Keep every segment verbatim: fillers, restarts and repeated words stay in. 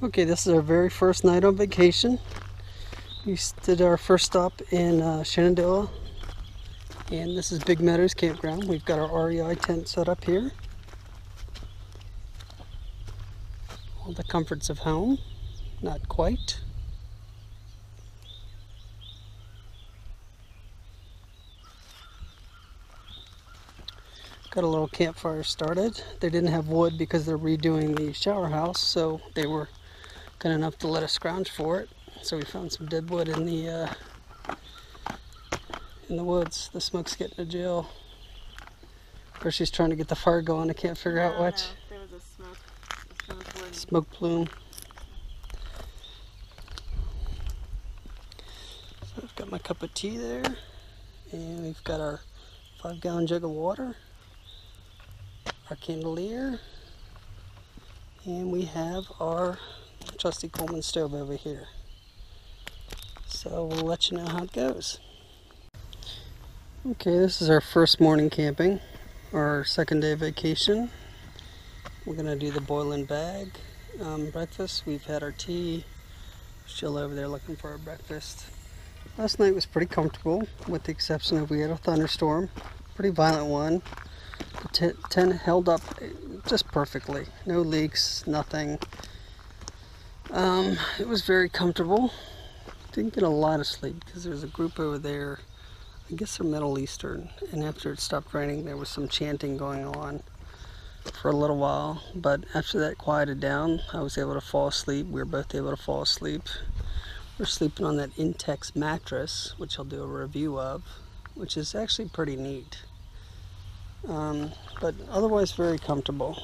Okay, this is our very first night on vacation. We did our first stop in uh, Shenandoah, and this is Big Meadows Campground. We've got our R E I tent set up here. All the comforts of home, not quite. Got a little campfire started. They didn't have wood because they're redoing the shower house, so they were good enough to let us scrounge for it. So we found some dead wood in the uh, in the woods. The smoke's getting to Jill. Of course, she's trying to get the fire going. I can't figure out what. There was a smoke, a smoke, smoke plume. So I've got my cup of tea there, and we've got our five-gallon jug of water. Our candelier, and we have our trusty Coleman stove over here. So we'll let you know how it goes. Okay, this is our first morning camping, our second day of vacation. We're gonna do the boiling bag um, breakfast. We've had our tea. Still over there looking for our breakfast. Last night was pretty comfortable, with the exception of we had a thunderstorm, pretty violent one. The tent held up just perfectly. No leaks, nothing. Um, it was very comfortable. Didn't get a lot of sleep because there's a group over there. I guess they're Middle Eastern. And after it stopped raining, there was some chanting going on for a little while. But after that quieted down, I was able to fall asleep. We were both able to fall asleep. We're sleeping on that Intex mattress, which I'll do a review of, which is actually pretty neat. Um, but otherwise very comfortable.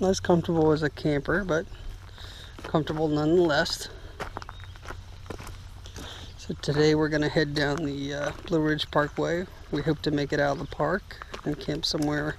Not as comfortable as a camper, but comfortable nonetheless. So today we're going to head down the uh, Blue Ridge Parkway. We hope to make it out of the park and camp somewhere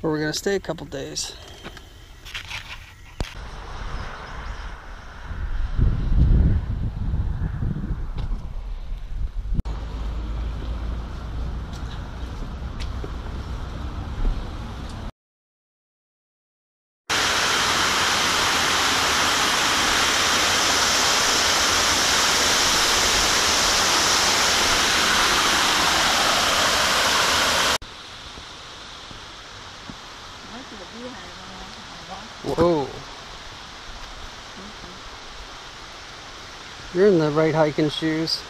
where we're going to stay a couple days. Whoa. You're in the right hiking shoes.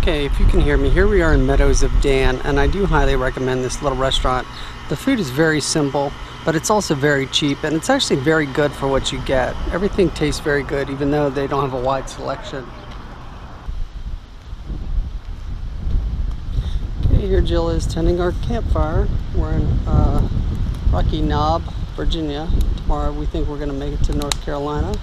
Okay, if you can hear me, here we are in Meadows of Dan, and I do highly recommend this little restaurant. The food is very simple, but it's also very cheap, and it's actually very good for what you get. Everything tastes very good, even though they don't have a wide selection. Okay, here Jill is tending our campfire. We're in uh, Rocky Knob, Virginia. Tomorrow we think we're going to make it to North Carolina.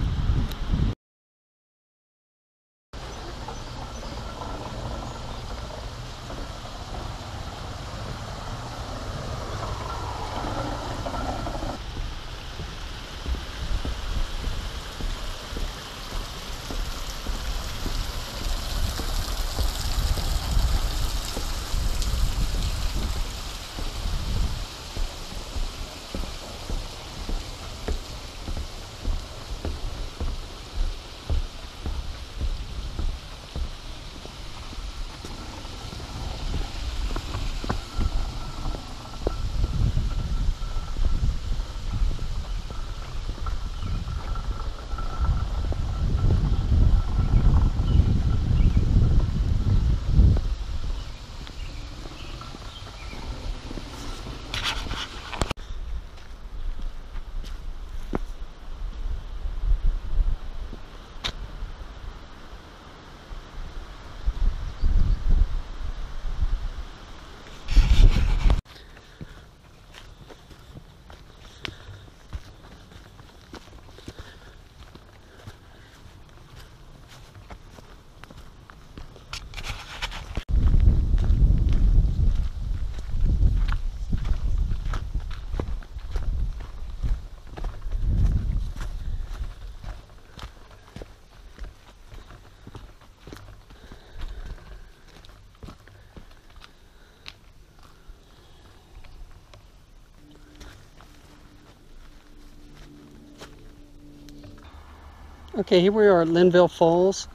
Okay, here we are at Linville Falls,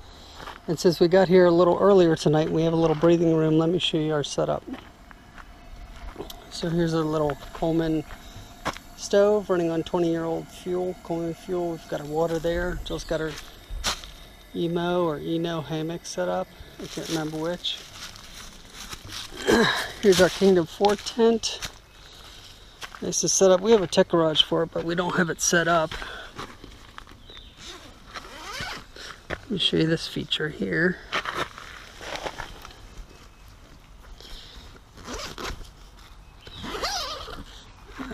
and since we got here a little earlier tonight, we have a little breathing room. Let me show you our setup. So here's a little Coleman stove running on twenty year old fuel, Coleman fuel. We've got our water there. Jill's got her Emo or Eno hammock set up. I can't remember which. Here's our Kingdom Four tent. Nice and set up. We have a tech garage for it, but we don't have it set up. Let me show you this feature here.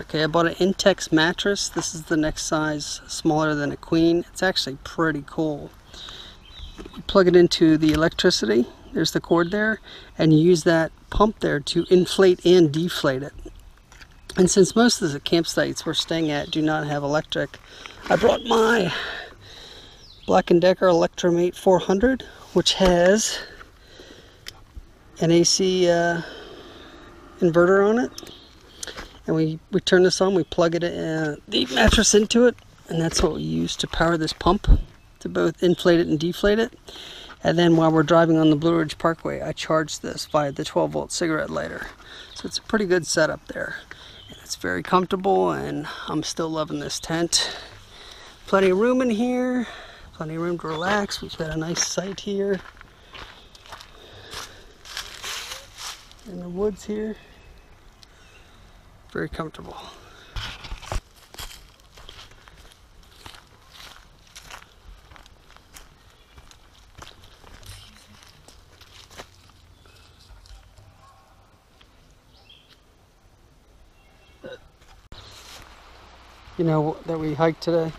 Okay, I bought an Intex mattress. This is the next size smaller than a queen. It's actually pretty cool. You plug it into the electricity. There's the cord there, and you use that pump there to inflate and deflate it. And since most of the campsites we're staying at do not have electric, I brought my Black and Decker Electromate four hundred, which has an A C uh, inverter on it. And we, we turn this on, we plug it in, the mattress into it, and that's what we use to power this pump, to both inflate it and deflate it. And then while we're driving on the Blue Ridge Parkway, I charge this via the twelve volt cigarette lighter. So it's a pretty good setup there. It's very comfortable, and I'm still loving this tent. Plenty of room in here, plenty of room to relax. We've got a nice sight here in the woods here. Very comfortable. You know, that we hiked today.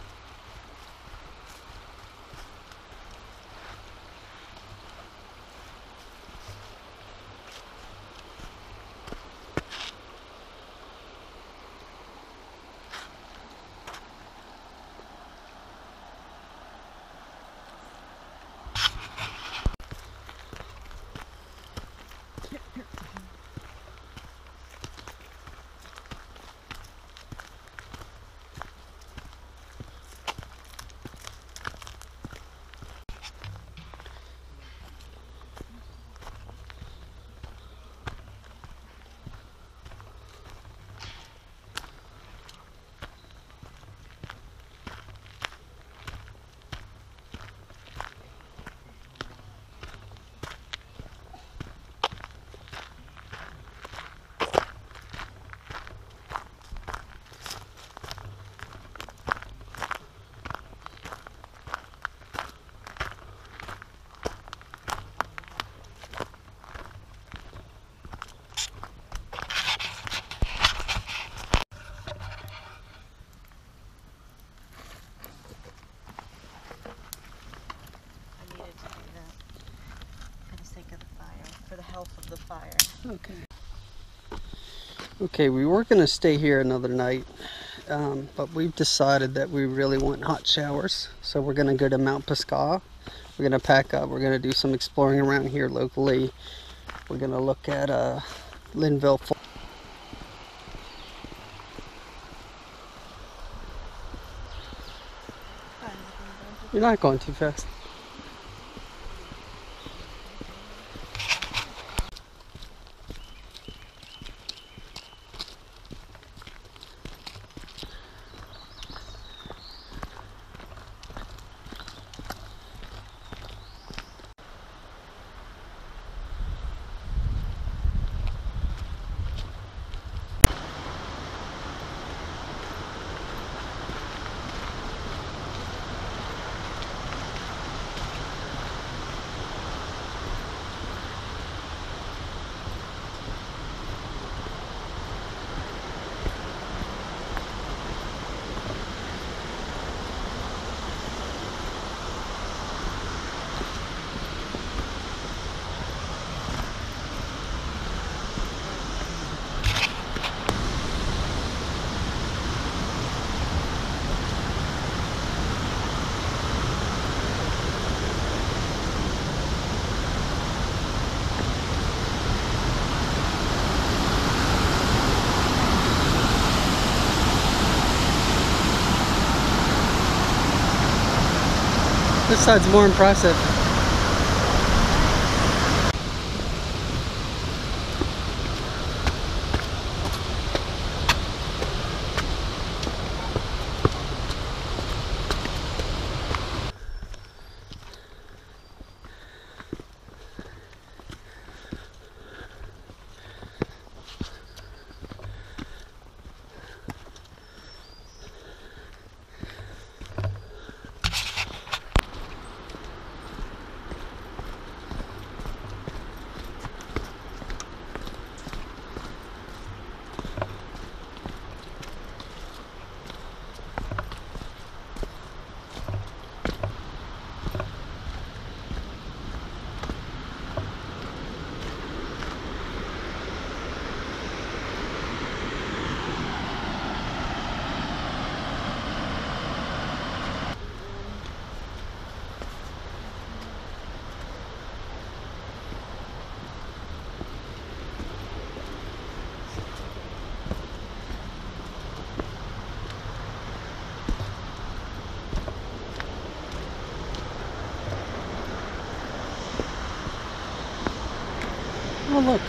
Okay. Okay, we were going to stay here another night, um, but we've decided that we really want hot showers. So we're going to go to Mount Pisgah. We're going to pack up. We're going to do some exploring around here locally. We're going to look at uh, Linville Falls. You're not going too fast. This side's more impressive. Oh, look.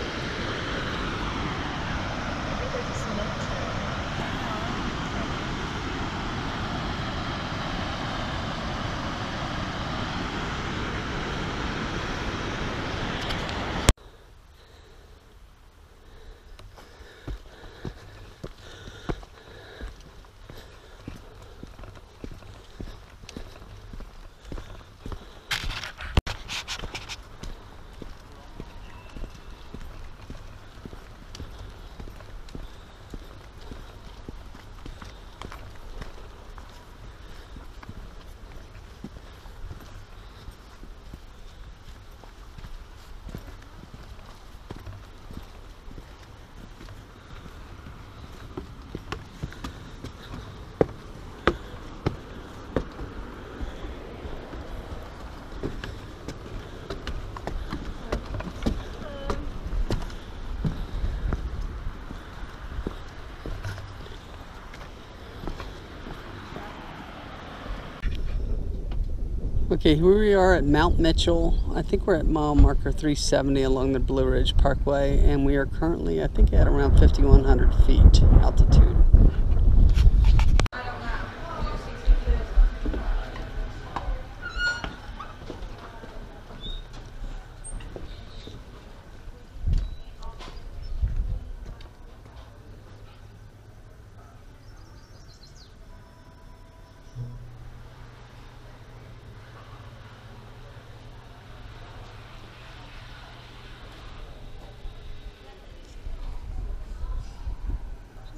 Okay, here we are at Mount Mitchell. I think we're at mile marker three seventy along the Blue Ridge Parkway, and we are currently, I think, at around fifty-one hundred feet altitude.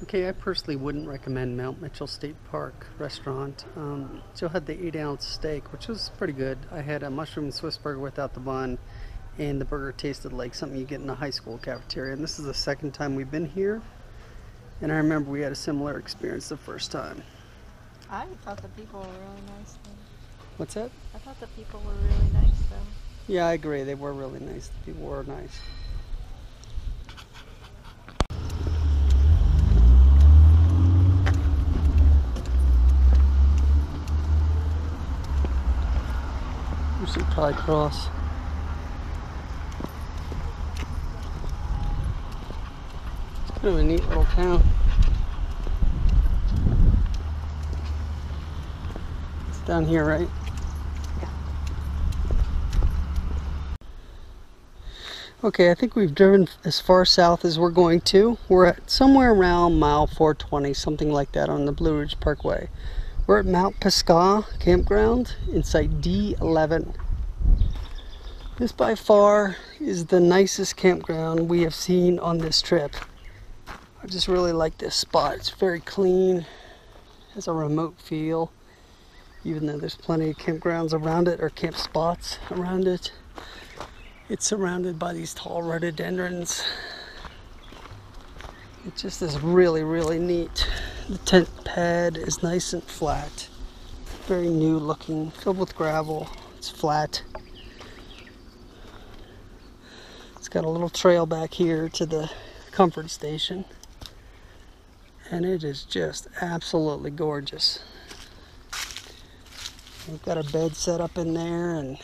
Okay, I personally wouldn't recommend Mount Mitchell State Park restaurant. Um, Jill had the eight ounce steak, which was pretty good. I had a mushroom and Swiss burger without the bun, and the burger tasted like something you get in a high school cafeteria. And this is the second time we've been here, and I remember we had a similar experience the first time. I thought the people were really nice, though. What's that? I thought the people were really nice, though. Yeah, I agree. They were really nice. The people were nice. Some tide cross. It's kind of a neat little town. It's down here, right? Yeah. Okay, I think we've driven as far south as we're going to. We're at somewhere around mile four twenty, something like that, on the Blue Ridge Parkway. We're at Mount Pisgah Campground in site D eleven. This by far is the nicest campground we have seen on this trip. I just really like this spot. It's very clean, has a remote feel, even though there's plenty of campgrounds around it or camp spots around it. It's surrounded by these tall rhododendrons. It just is really, really neat. The tent pad is nice and flat, very new looking, filled with gravel. It's flat. It's got a little trail back here to the comfort station, and it is just absolutely gorgeous. We've got our bed set up in there and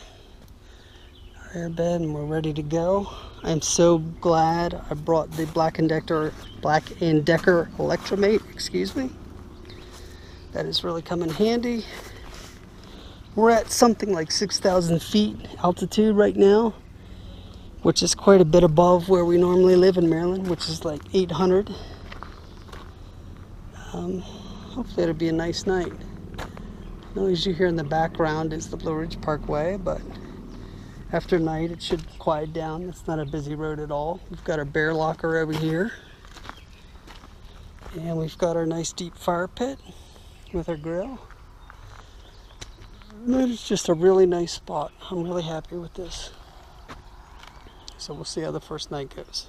our air bed, and we're ready to go. I'm so glad I brought the Black and Decker, Black and Decker Electromate, excuse me. That is really coming handy. We're at something like six thousand feet altitude right now, which is quite a bit above where we normally live in Maryland, which is like eight hundred. Um, hopefully it'll be a nice night. The noise you hear in the background is the Blue Ridge Parkway, but after night it should quiet down. It's not a busy road at all. We've got our bear locker over here, and we've got our nice deep fire pit with our grill. It's just a really nice spot. I'm really happy with this. So we'll see how the first night goes.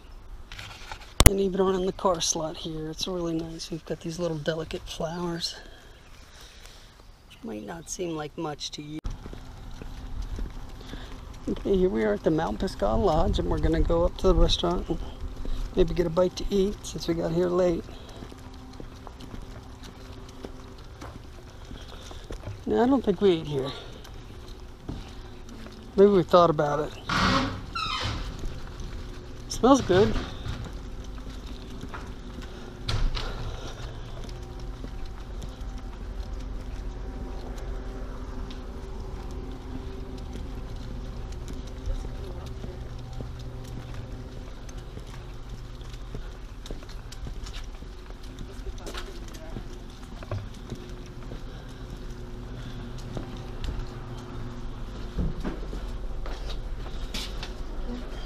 And even on in the car slot here, it's really nice. We've got these little delicate flowers, which might not seem like much to you. Okay, here we are at the Mount Pisgah Lodge, and we're gonna go up to the restaurant and maybe get a bite to eat since we got here late. Now, I don't think we ate here. Maybe we thought about it. Smells good.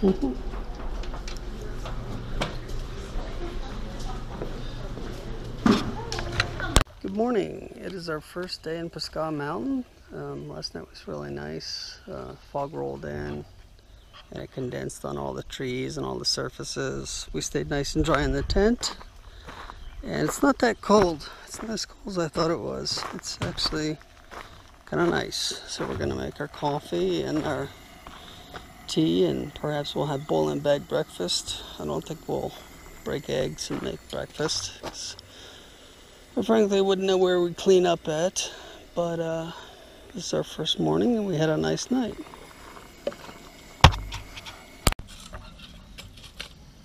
Mm-hmm. Good morning. It is our first day in Pisgah Mountain. Um, last night was really nice. Uh, fog rolled in and it condensed on all the trees and all the surfaces. We stayed nice and dry in the tent, and it's not that cold. It's not as cold as I thought it was. It's actually kind of nice. So we're gonna make our coffee and our tea, and perhaps we'll have bowl and bag breakfast. I don't think we'll break eggs and make breakfast. I frankly wouldn't know where we clean up at, but uh, this is our first morning and we had a nice night.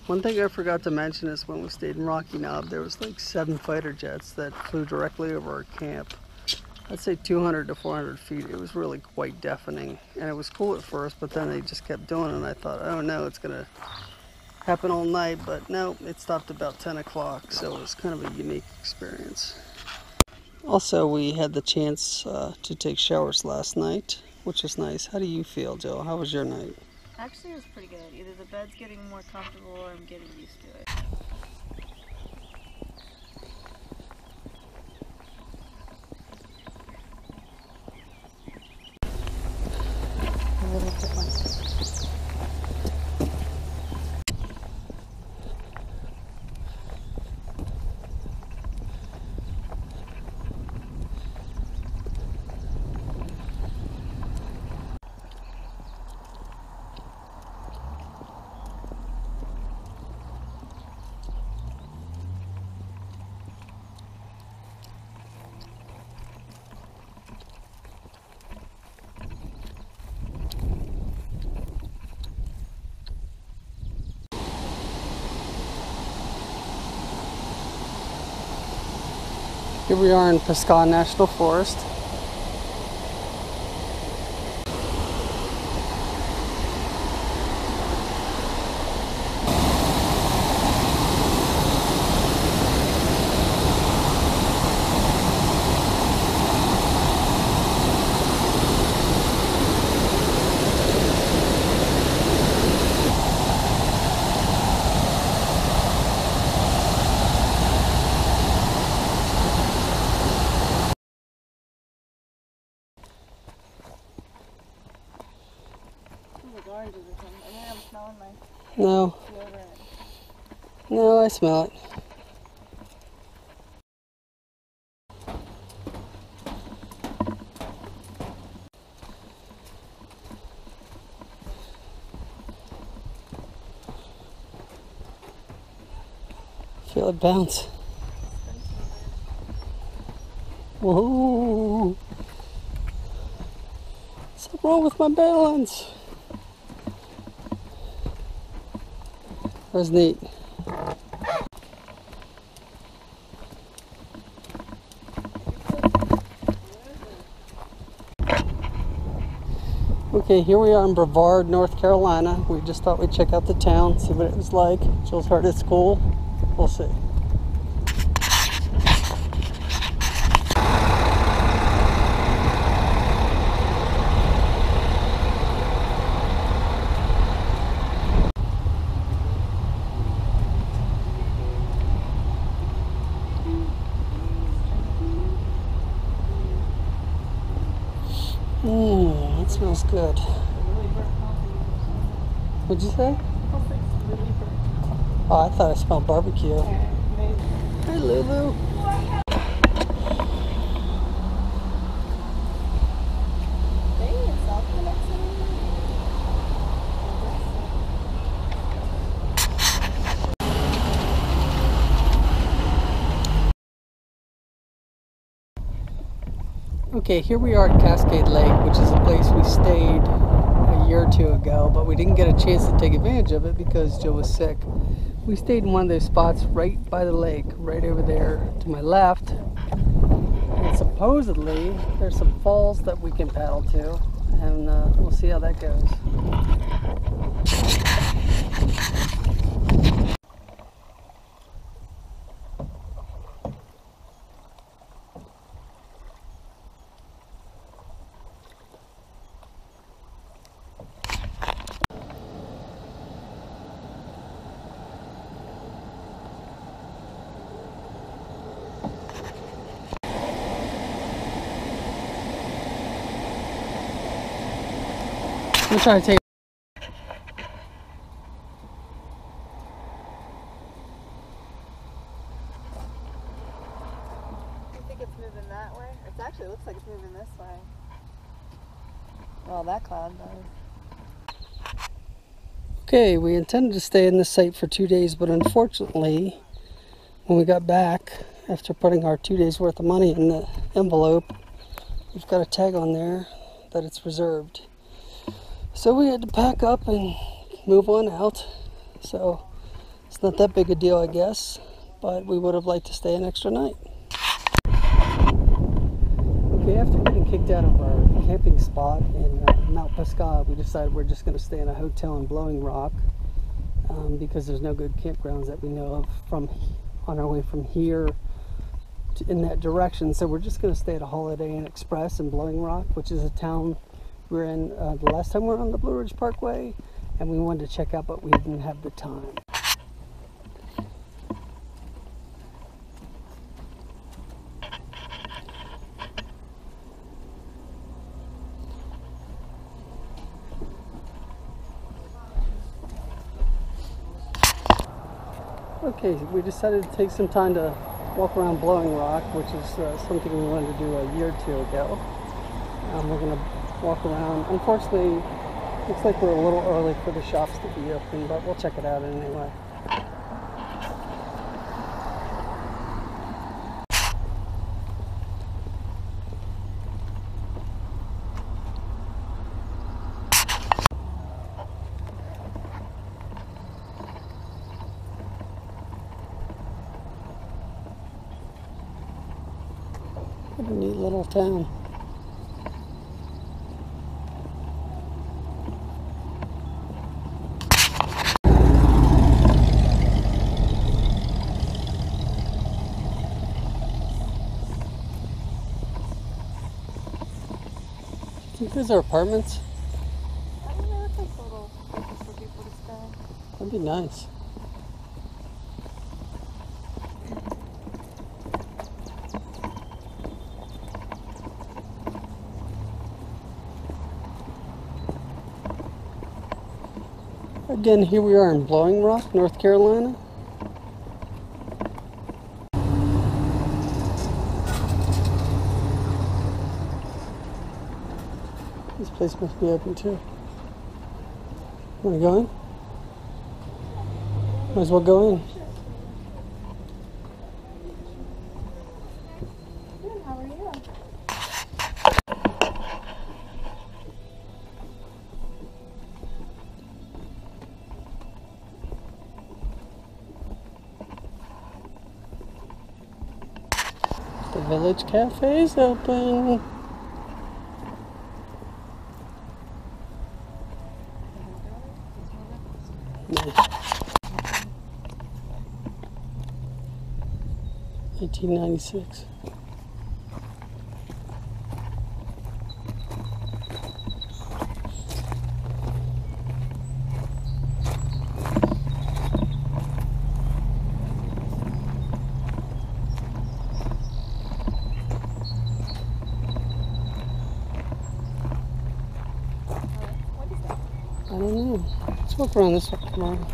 One thing I forgot to mention is when we stayed in Rocky Knob, there was like seven fighter jets that flew directly over our camp. I'd say two hundred to four hundred feet. It was really quite deafening, and it was cool at first, but then they just kept doing it, and I thought, oh no, it's gonna happen all night, but no, it stopped about ten o'clock, so it was kind of a unique experience. Also, we had the chance uh, to take showers last night, which was nice. How do you feel, Jill? How was your night? Actually, it was pretty good. Either the bed's getting more comfortable or I'm getting used to it. Here we are in Pisgah National Forest. No. No, I smell it. Feel it bounce. Whoa. wrong with my balance? That was neat. Okay, here we are in Brevard, North Carolina. We just thought we'd check out the town, see what it was like. Jill's hard at school. We'll see. Mmm, that smells good. What'd you say? Oh, I thought I smelled barbecue. Hi, Lulu. Okay, here we are at Cascade Lake, which is a place we stayed a year or two ago, but we didn't get a chance to take advantage of it because Jill was sick. We stayed in one of those spots right by the lake, right over there to my left. And supposedly, there's some falls that we can paddle to, and uh, we'll see how that goes. I'm trying to take. You think it's moving that way? It actually looks like it's moving this way. Well, that cloud does. Okay, we intended to stay in this site for two days, but unfortunately, when we got back after putting our two days worth of money in the envelope, we've got a tag on there that it's reserved. So we had to pack up and move on out. So it's not that big a deal, I guess, but we would have liked to stay an extra night. Okay, after getting kicked out of our camping spot in uh, Mount Pisgah, we decided we're just going to stay in a hotel in Blowing Rock um, because there's no good campgrounds that we know of from on our way from here to, in that direction. So we're just going to stay at a Holiday Inn Express in Blowing Rock, which is a town we were in uh, the last time we were on the Blue Ridge Parkway, and we wanted to check out, but we didn't have the time. Okay, we decided to take some time to walk around Blowing Rock, which is uh, something we wanted to do a year or two ago. Um, we're going to walk around. Unfortunately, looks like we're a little early for the shops to be open, but we'll check it out anyway. What a neat little town. These are apartments. I don't know, it's like little places for people to stay. That'd be nice. Again, here we are in Blowing Rock, North Carolina. This place must be open too. Want to go in? Might as well go in. Good, how are you? Village Cafe is open. nineteen ninety-six. I don't know. Let's walk around this one tomorrow.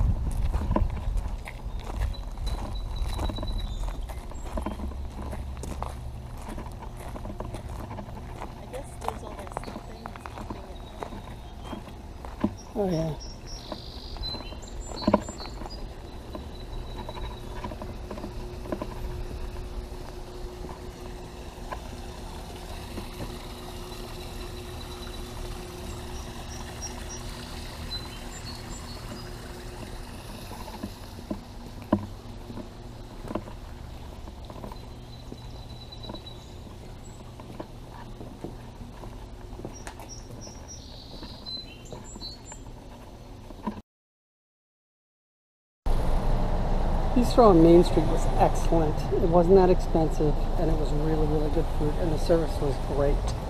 I guess there's all this stuffing and stuffing and stuffing. Oh yeah. The bistro on Main Street was excellent. It wasn't that expensive, and it was really, really good food, and the service was great.